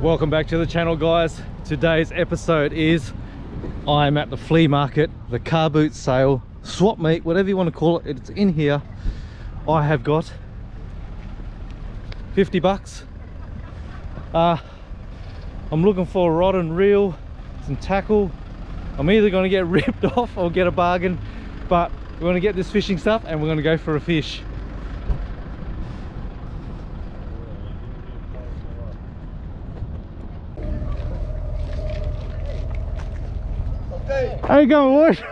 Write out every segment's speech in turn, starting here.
Welcome back to the channel, guys. Today's episode is I'm at the flea market, the car boot sale, swap meet, whatever you want to call it, it's in here. I have got 50 bucks. I'm looking for a rod and reel, some tackle. I'm either going to get ripped off or get a bargain, but we're going to get this fishing stuff and we're going to go for a fish. How you going, boys?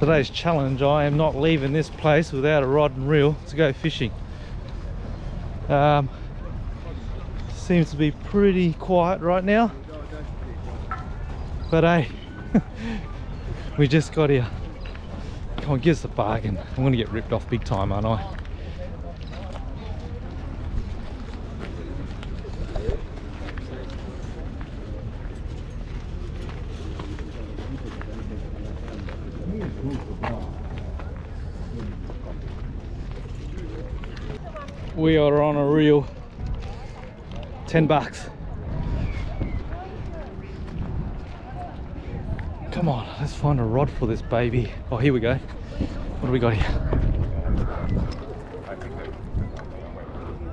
Today's challenge, I am not leaving this place without a rod and reel to go fishing. Seems to be pretty quiet right now, but hey, we just got here. Come on, give us a bargain. I'm going to get ripped off big time, aren't I? We are on a reel, 10 bucks. Come on, let's find a rod for this baby. Oh, here we go. What do we got here?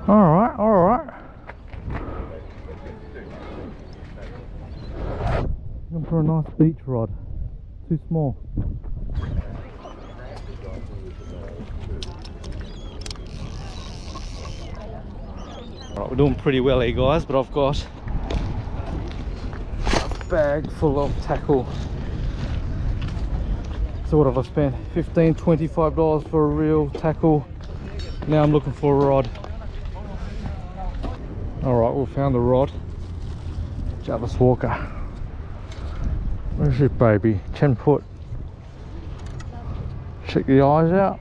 All right, all right. Looking for a nice beach rod, too small. Right, we're doing pretty well here, guys, but I've got a bag full of tackle. So what have I spent? $15, $25 for a reel, tackle. Now I'm looking for a rod. Alright, we found the rod. Jarvis Walker. Where's this baby? 10 foot. Check the eyes out.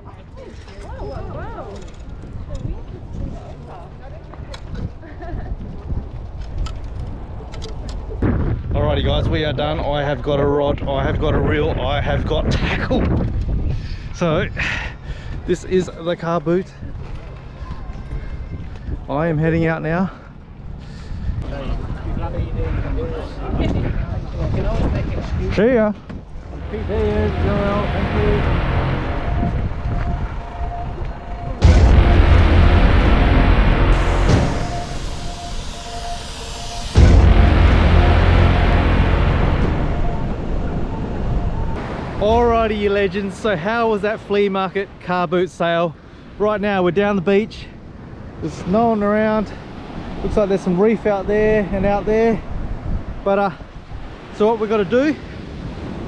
Alrighty, guys, we are done. I have got a rod, I have got a reel, I have got tackle. So this is the car boot. I am heading out now. See ya. Thank you. Alrighty, you legends, so how was that flea market car boot sale? Right now we're down the beach, there's no one around, looks like there's some reef out there and out there, but so what we're going to do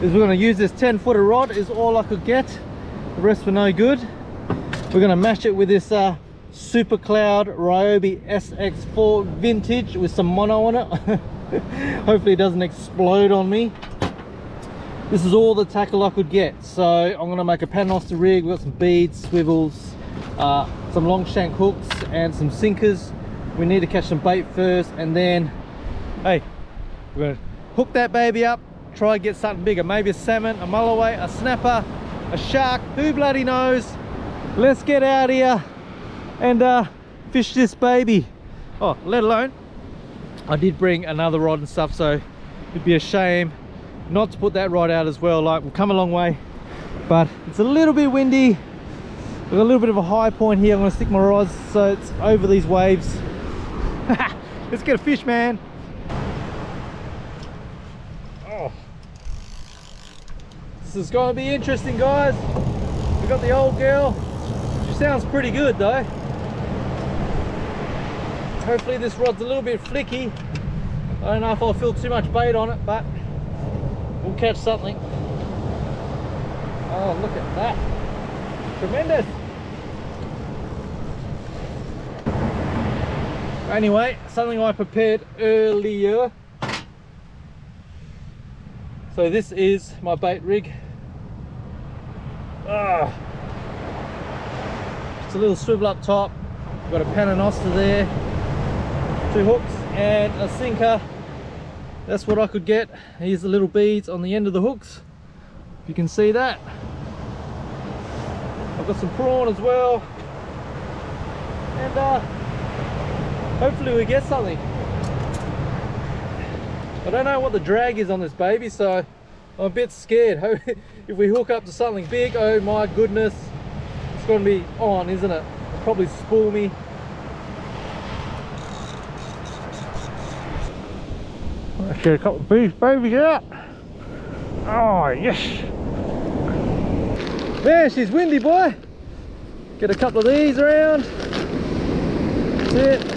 is we're going to use this 10-footer rod, is all I could get, the rest were no good. We're going to mash it with this Super Cloud Ryobi SX4 vintage with some mono on it. Hopefully it doesn't explode on me. This is all the tackle I could get, so I'm going to make a paternoster rig. We've got some beads, swivels, some long shank hooks and some sinkers. We need to catch some bait first, and then hey, we're going to hook that baby up, try and get something bigger, maybe a salmon, a mulloway, a snapper, a shark, who bloody knows. Let's get out here and fish this baby. Oh, let alone I did bring another rod and stuff, so it'd be a shame not to put that rod out as well. Like, we've come a long way, but it's a little bit windy. We've got a little bit of a high point here. I'm gonna stick my rods so it's over these waves. Let's get a fish, man. Oh, this is gonna be interesting, guys. We've got the old girl. She sounds pretty good though. Hopefully this rod's a little bit flicky. I don't know if I'll feel too much bait on it, but we'll catch something. Oh, look at that. Tremendous. Anyway, something I prepared earlier. So this is my bait rig. Ah, it's a little swivel up top. We've got a paternoster there, two hooks and a sinker. That's what I could get. Here's the little beads on the end of the hooks, if you can see that. got some prawn as well, and hopefully we get something. I don't know what the drag is on this baby, so I'm a bit scared. If we hook up to something big, oh my goodness, it's going to be on, isn't it? It'll probably spool me. Let's get a couple of beef babies out. Oh yes, there she's windy, boy. Get a couple of these around. That's it.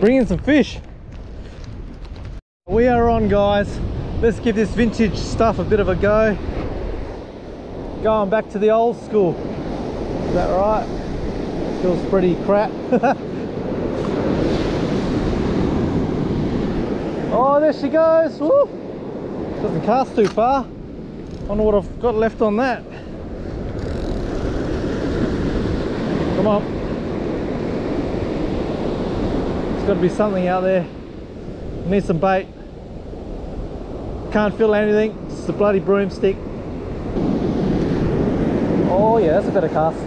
Bring in some fish. We are on, guys. Let's give this vintage stuff a bit of a go. Going back to the old school. Is that right? Feels pretty crap. Oh, there she goes. Woo. Doesn't cast too far. Wonder what I've got left on that. Come on. Got to be something out there. Need some bait. Can't feel anything. It's a bloody broomstick. Oh yeah, that's a better cast.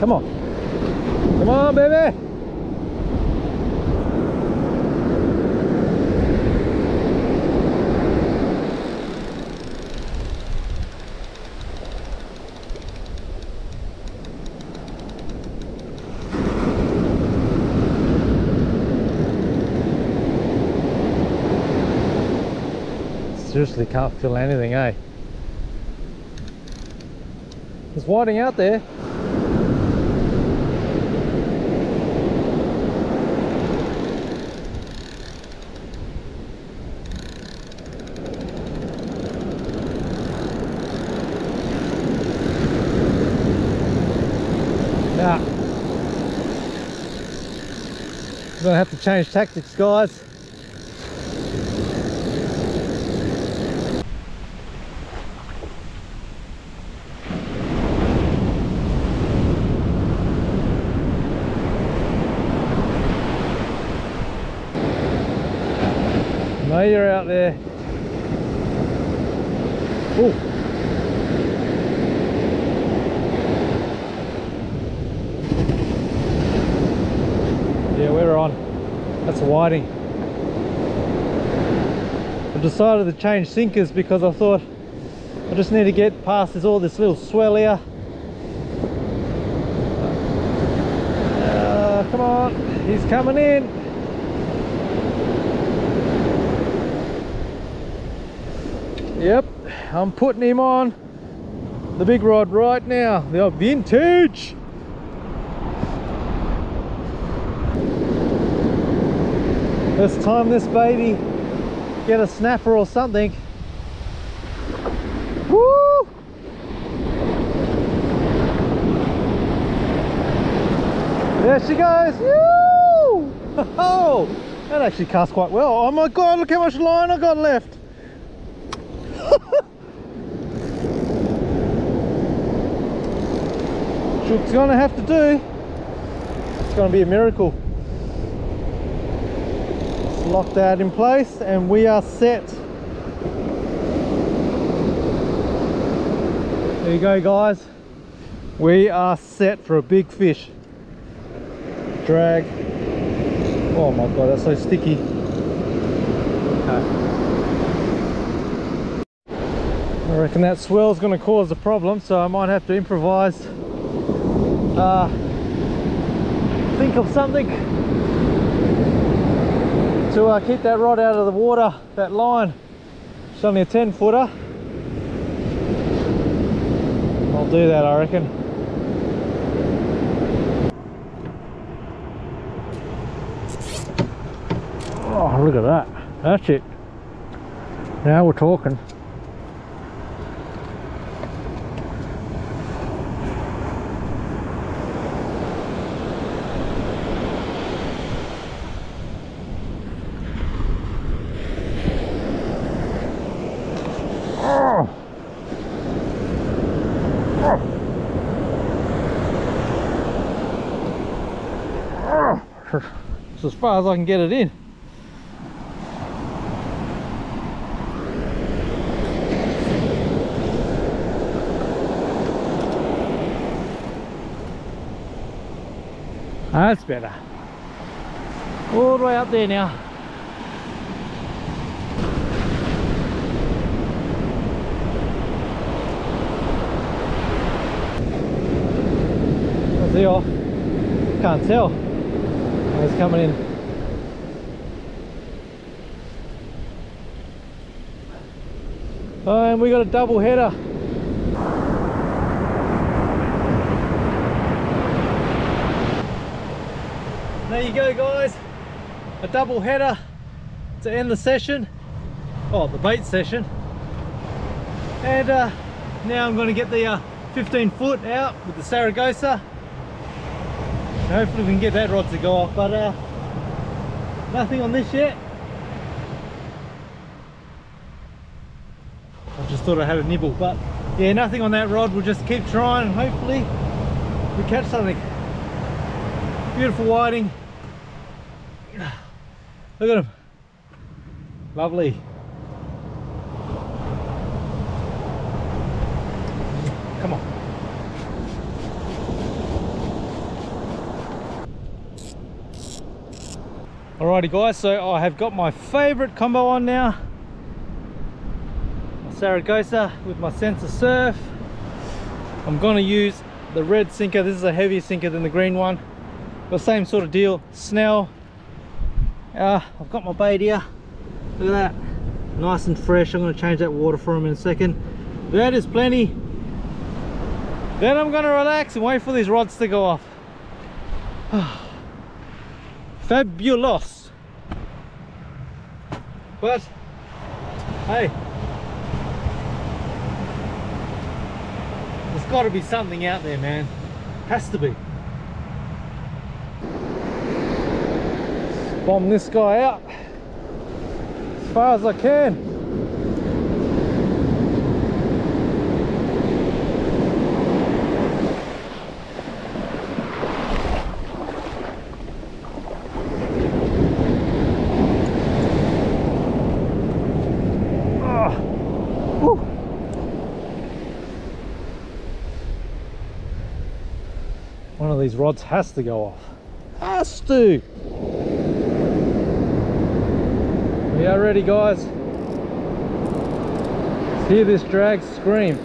Come on, come on, baby. Seriously, can't feel anything, eh? There's whiting out there. Yeah. I'm gonna have to change tactics, guys. I know you're out there. Ooh. Yeah, we're on. That's a whiting. I've decided to change sinkers because I thought I just need to get past all this little swell here. Come on, he's coming in. Yep, I'm putting him on the big rod right now, the old vintage. Let's time this baby, get a snapper or something. Woo! There she goes. Woo! Oh, that actually cast quite well. Oh my god, look how much line I got left. It's gonna have to do. It's gonna be a miracle. Let's lock that in place and we are set. There you go, guys. We are set for a big fish. Drag. Oh my god, that's so sticky. Okay. I reckon that swell's gonna cause a problem, so I might have to improvise. Think of something to keep that rod out of the water, that line. It's only a 10 footer. I'll do that, I reckon. Oh, look at that. That's it. Now we're talking. It's as far as I can get it in. That's better. All the way up there now. That's it off. Can't tell. It's coming in. And we got a double header. There you go, guys. A double header to end the session, oh, the bait session. And now I'm going to get the 15 foot out with the Saragosa. Hopefully we can get that rod to go off, but nothing on this yet. I just thought I had a nibble, but yeah, nothing on that rod. We'll just keep trying and hopefully we catch something. Beautiful whiting. Look at him. Lovely. Come on. Alrighty guys, so I have got my favourite combo on now. My Saragosa with my Sensor Surf. I'm going to use the red sinker. This is a heavier sinker than the green one. But same sort of deal. Snell. I've got my bait here, look at that, nice and fresh. I'm going to change that water for him in a second. That is plenty. Then I'm going to relax and wait for these rods to go off. Fabulous. But hey, there's got to be something out there, man. Has to be. Bomb this guy out as far as I can. Oh. One of these rods has to go off. Has to. We are ready, guys. Let's hear this drag scream.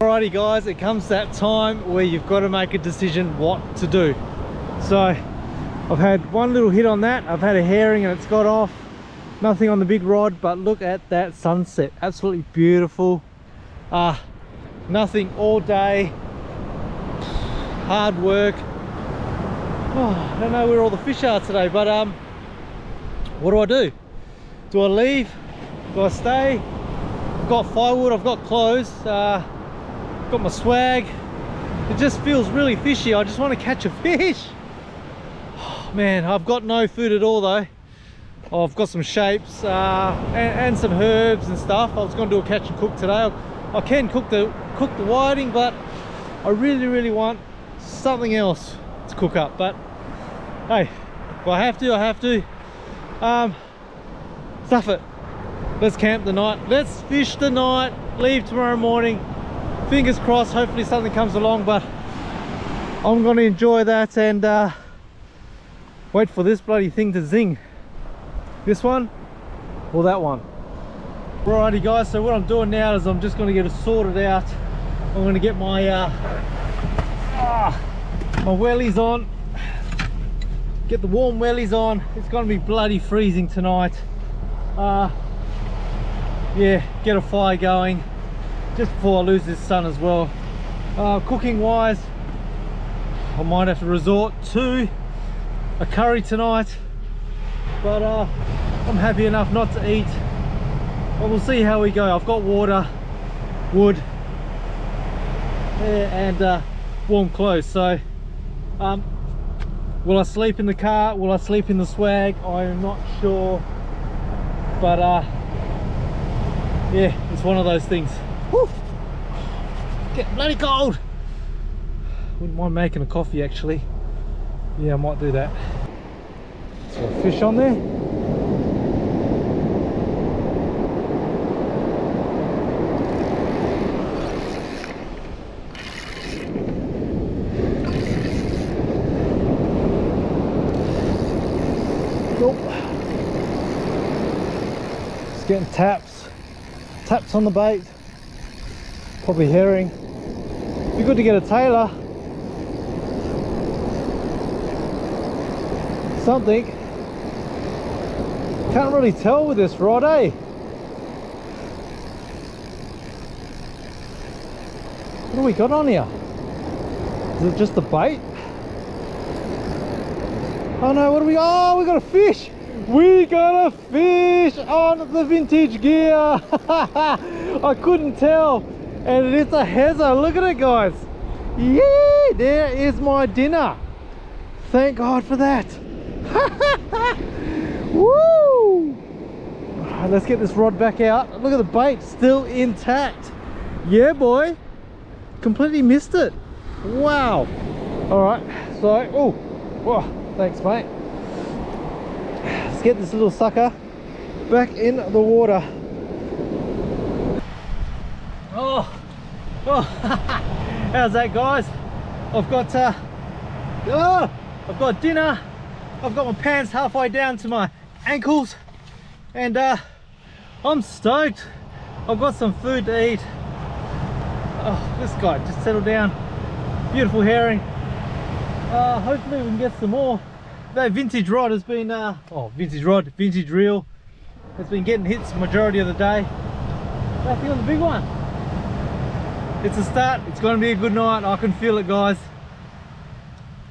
Alrighty guys, it comes that time where you've got to make a decision what to do. So I've had one little hit on that. I've had a herring and it's got off. Nothing on the big rod, but look at that sunset. Absolutely beautiful. Nothing all day. Hard work. Oh, I don't know where all the fish are today, but what do? Do I leave? Do I stay? I've got firewood, I've got clothes. Got my swag. It just feels really fishy. I just want to catch a fish. Oh, man, I've got no food at all though. Oh, I've got some shapes and some herbs and stuff. I was going to do a catch and cook today. I can cook the whiting, but I really want something else to cook up. But hey, if I have to, I have to. Stuff it. Let's camp the night. Let's fish the night. Leave tomorrow morning. Fingers crossed, hopefully something comes along, but I'm going to enjoy that and wait for this bloody thing to zing. This one or that one. Alrighty guys, so what I'm doing now is I'm just going to get it sorted out. I'm going to get my my wellies on. Get the warm wellies on. It's going to be bloody freezing tonight. Yeah, get a fire going. Just before I lose this sun as well. Cooking wise, I might have to resort to a curry tonight, but I'm happy enough not to eat. But we'll see how we go. I've got water, wood, and warm clothes. So will I sleep in the car? Will I sleep in the swag? I'm not sure, but yeah, it's one of those things. Woo! Getting bloody cold. Wouldn't mind making a coffee actually. Yeah, I might do that. So fish on there. Nope. It's getting taps. Taps on the bait. Probably herring. Be good to get a tailor. Something. Can't really tell with this rod, eh? What do we got on here? Is it just the bait? Oh no, what do we... Oh, we got a fish! We got a fish on the vintage gear! I couldn't tell. And it is a hezzo. Look at it, guys. Yeah, there is my dinner. Thank God for that. Woo! Alright, let's get this rod back out. Look at the bait, still intact. Yeah, boy. Completely missed it. Wow. Alright, so, oh, whoa, thanks, mate. Let's get this little sucker back in the water. Oh, oh. How's that, guys? I've got dinner. I've got my pants halfway down to my ankles, and I'm stoked. I've got some food to eat. Oh, this guy just settled down. Beautiful herring. Hopefully we can get some more. That vintage rod has been, vintage reel. It's been getting hits the majority of the day. Nothing on the big one. It's a start. It's going to be a good night. I can feel it, guys.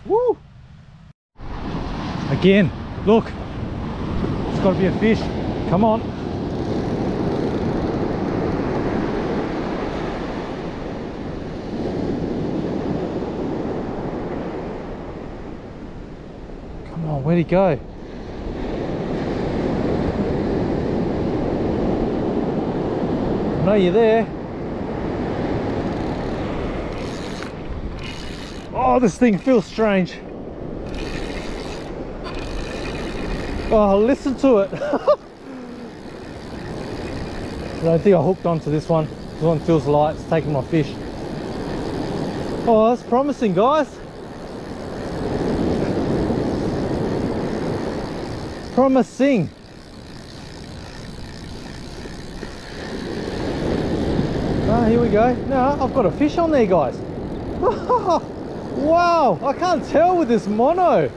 Woo! Again, look, it's got to be a fish. Come on. Come on, where'd he go? I know you're there. Oh, this thing feels strange. Oh, listen to it. I don't think I hooked onto this one. This one feels light. It's taking my fish. Oh, that's promising, guys. Promising. Oh, here we go. No, I've got a fish on there, guys. Wow, I can't tell with this mono.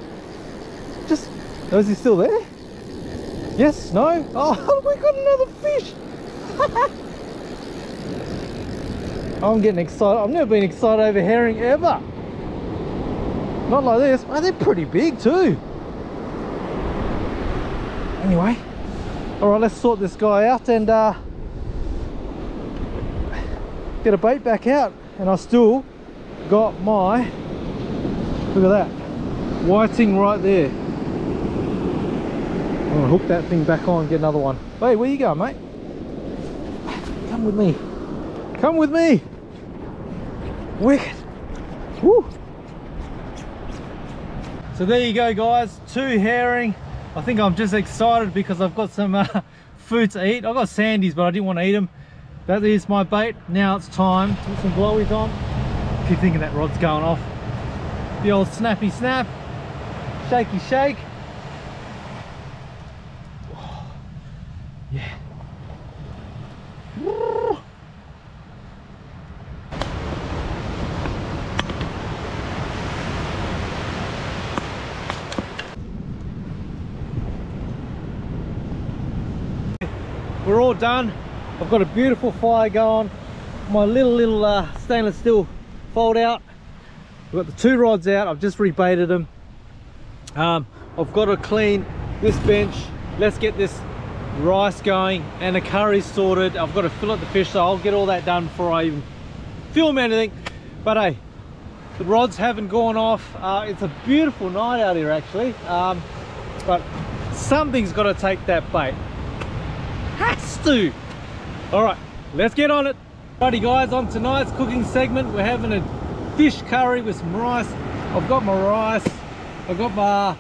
Just... Oh, is he still there? Yes? No? Oh, we got another fish! I'm getting excited. I've never been excited over herring ever. Not like this. Oh, they're pretty big too. Anyway. Alright, let's sort this guy out and get a bait back out. And I still got my... Look at that. Whiting right there. I'm gonna hook that thing back on and get another one. Hey, where you going, mate? Come with me. Come with me. Wicked. Woo. So there you go, guys. 2 herring. I think I'm just excited because I've got some food to eat. I've got sandies, but I didn't want to eat them. That is my bait. Now it's time to put some blowies on. I keep thinking that rod's going off. The old snappy snap. Shaky shake. Yeah. We're all done. I've got a beautiful fire going. My little stainless steel fold out. We've got the 2 rods out. I've just rebaited them. I've got to clean this bench. Let's get this rice going and the curry sorted. I've got to fillet the fish, so I'll get all that done before I even film anything. But hey, the rods haven't gone off. It's a beautiful night out here actually, but something's got to take that bait. Has to. All right, let's get on it. Righty guys, on tonight's cooking segment we're having a fish curry with some rice. I've got my rice, I've got my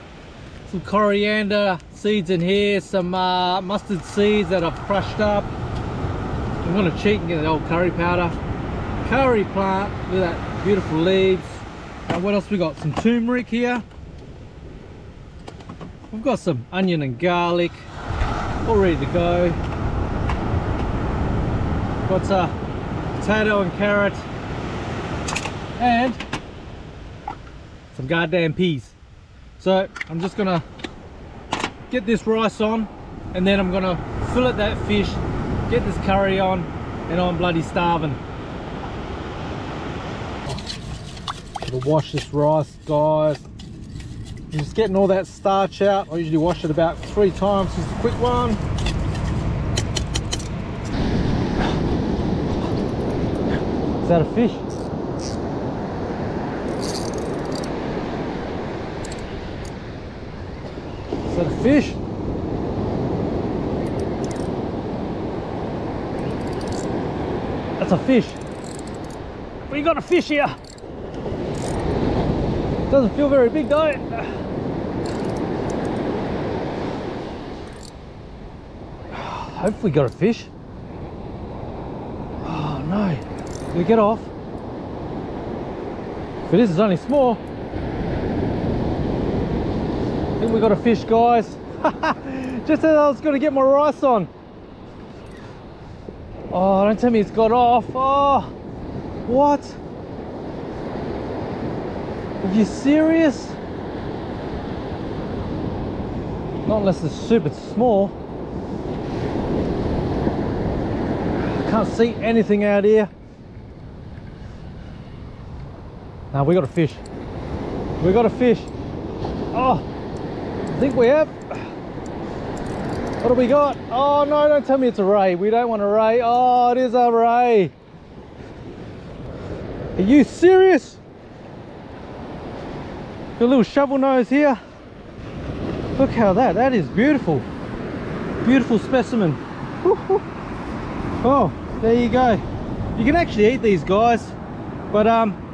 some coriander seeds in here, some mustard seeds that I've crushed up. I'm going to cheat and get the old curry powder. Curry plant with that beautiful leaves. And what else we got? Some turmeric here. We've got some onion and garlic all ready to go. Got potato and carrot and some goddamn peas. So I'm just gonna get this rice on and then I'm gonna fillet that fish, get this curry on, and I'm bloody starving. Gotta wash this rice, guys. I'm just getting all that starch out. I usually wash it about 3 times, just a quick one. Is that a fish? Is that a fish? That's a fish. We got a fish here. Doesn't feel very big though. Hopefully got a fish. Oh no. Did it get off? But this is only small. I think we got a fish, guys. Just as I was going to get my rice on. Oh, don't tell me it's got off. Oh, what? Are you serious? Not unless it's super small. I can't see anything out here. Now we got a fish. We got a fish. Oh, I think we have. What do we got? Oh no, don't tell me it's a ray. We don't want a ray. Oh, it is a ray. Are you serious? Got a little shovel nose here. Look how that is beautiful. Beautiful specimen. Woo-hoo. Oh, there you go. You can actually eat these guys, but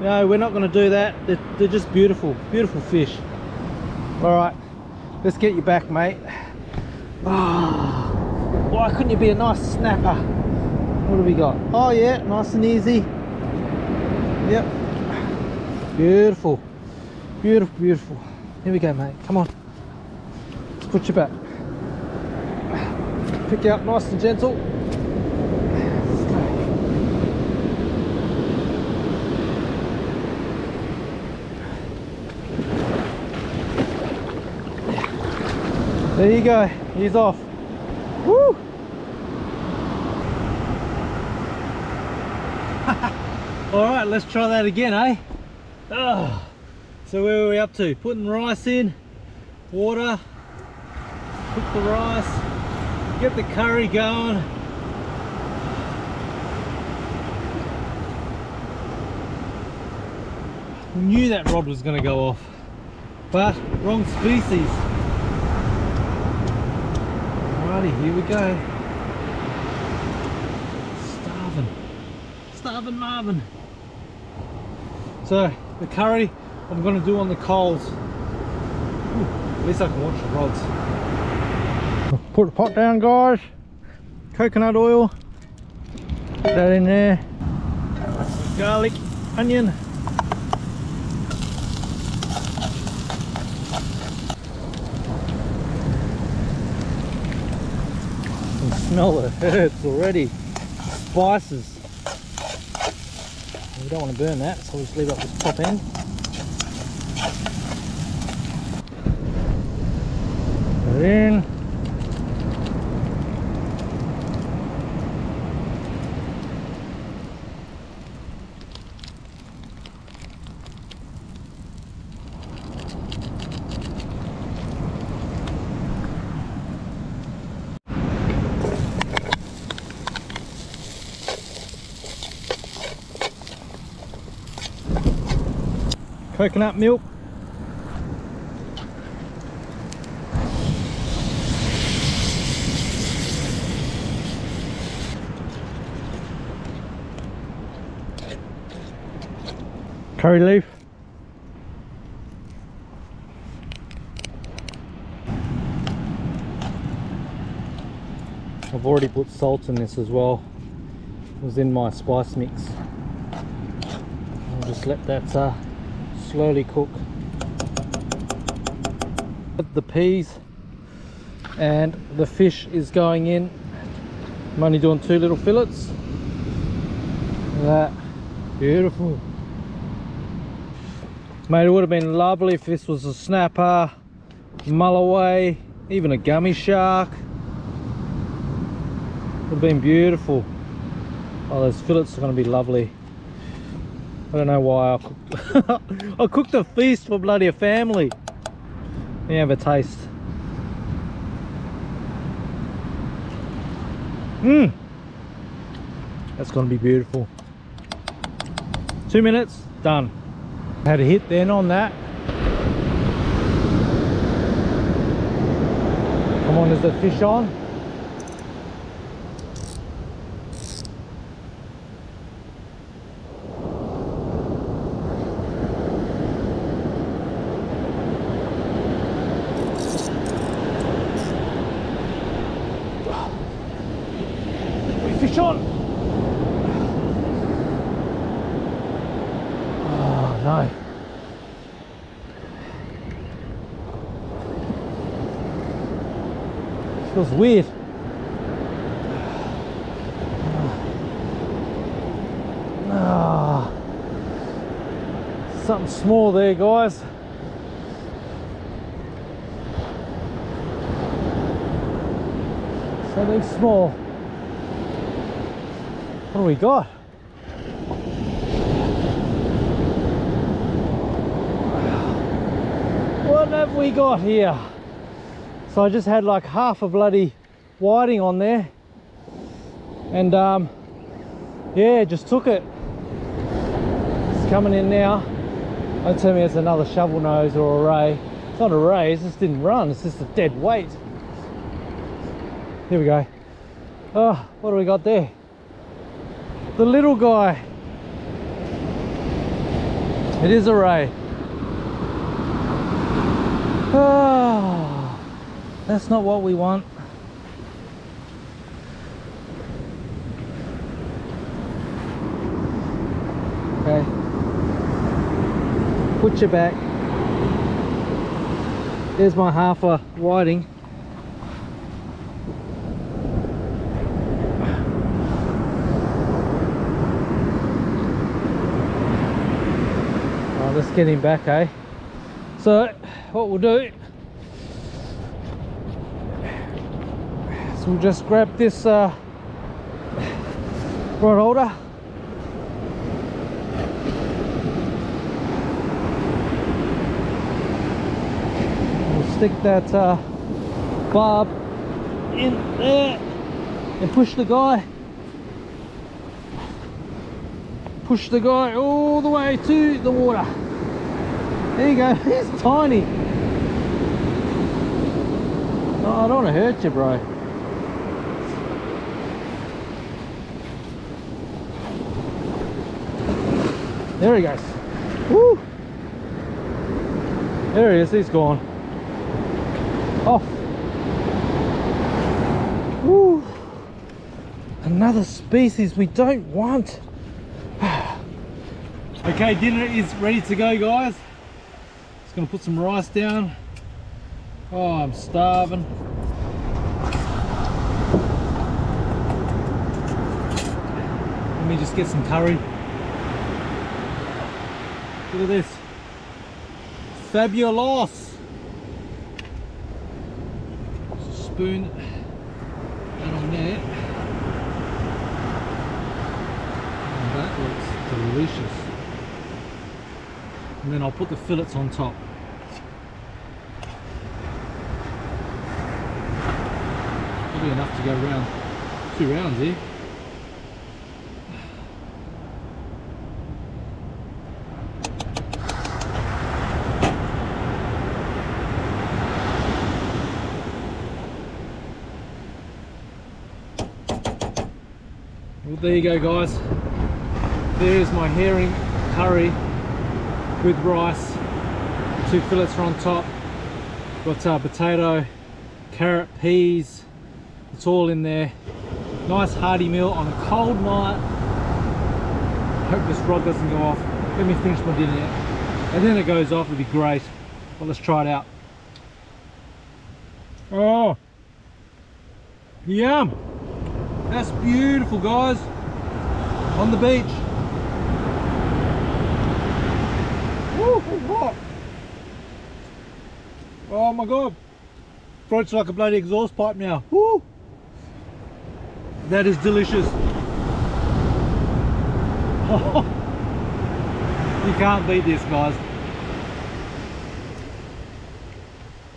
no, we're not gonna do that. They're just beautiful, beautiful fish. All right, let's get you back, mate. Oh, why couldn't you be a nice snapper? What do we got? Oh yeah, nice and easy. Yep. Beautiful. Beautiful, beautiful. Here we go, mate. Come on. Let's put you back. Pick you up nice and gentle. There you go. He's off. Woo! Alright, let's try that again, eh? Oh. So where were we up to? Putting rice in, water, cook the rice, get the curry going. Knew that rod was going to go off, but wrong species. Alrighty, here we go. Starving, starving Marvin. So the curry I'm going to do on the coals. Ooh, at least I can watch the rods. Put the pot down, guys. Coconut oil. Put that in there. Garlic, onion. I can smell the herbs already. Spices. We don't want to burn that, so we'll just leave up this top end. In. coconut milk. Curry leaf. I've already put salt in this as well. It was in my spice mix. I'll just let that slowly cook. Put the peas and the fish is going in. I'm only doing two little fillets. Look at that, beautiful. Mate, it would have been lovely if this was a snapper, mulloway, even a gummy shark. Would have been beautiful. Oh, those fillets are going to be lovely. I don't know why I cooked. I cooked a feast for bloody a family. Let me have a taste. Mmm. That's going to be beautiful. 2 minutes, done. Had a hit then on that. Come on, is the fish on? Feels weird. Something small there, guys. Something small. What do we got? What have we got here? So I just had like half a bloody whiting on there, and yeah, just took it. It's coming in now. Don't tell me it's another shovel nose or a ray. It's not a ray, it just didn't run, it's just a dead weight. Here we go. Oh, what do we got there? The little guy. It is a ray. Ah. That's not what we want. Okay. Put your back. There's my half a whiting. Oh, let's get him back, eh? So, what we'll do. So we'll just grab this rod holder. We'll stick that barb in there and push the guy. Push the guy all the way to the water. There you go, he's tiny. Oh, I don't want to hurt you, bro. There he goes. Woo! There he is, he's gone. Off. Woo! Another species we don't want. Okay, dinner is ready to go, guys. Just gonna put some rice down. Oh, I'm starving. Let me just get some curry. Look at this. Fabulous. Just spoon that on there. And that looks delicious. And then I'll put the fillets on top. Probably enough to go around 2 rounds here. Well, there you go, guys. There's my herring curry with rice, 2 fillets are on top. Got potato, carrot, peas, it's all in there. Nice hearty meal on a cold night. Hope this rod doesn't go off. Let me finish my dinner and then it goes off, it'd be great. Well, let's try it out. Oh, yum. That's beautiful, guys, on the beach. Woo, hot. Oh my god, throat's like a bloody exhaust pipe now. Woo. That is delicious. You can't beat this, guys.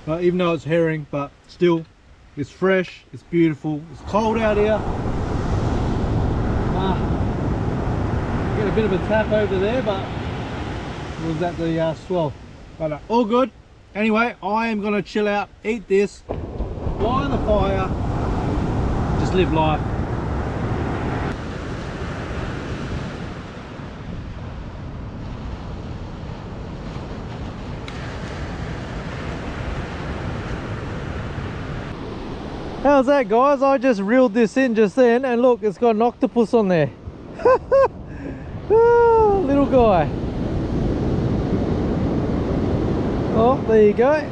But even though it's herring, but still, it's fresh, it's beautiful, it's cold out here. Get a bit of a tap over there, but was that the swell? But all good. Anyway, I am gonna chill out, eat this, lie on the fire, just live life. How's that, guys? I just reeled this in just then and look, it's got an octopus on there. Oh, little guy. Oh, there you go.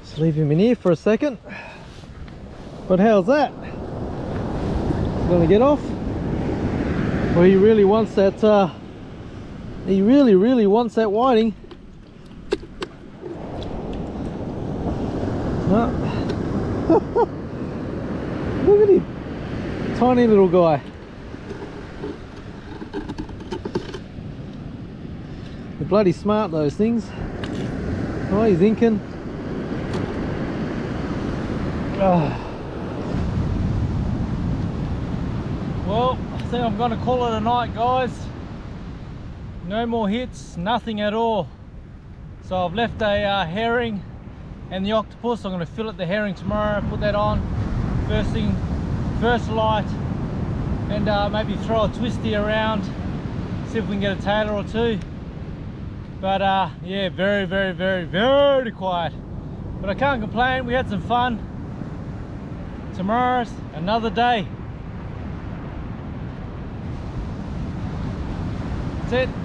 Just leave him in here for a second. But how's that? He's gonna get off. Well, he really wants that, he really wants that whiting. No. Look at him, tiny little guy. They're bloody smart, those things. Oh, he's inking. Well, I think I'm gonna call it a night, guys. No more hits, nothing at all. So I've left a herring and the octopus. I'm going to fillet the herring tomorrow, put that on first thing, first light, and maybe throw a twisty around, see if we can get a tailor or two. But yeah, very quiet, but I can't complain. We had some fun. Tomorrow's another day. That's it.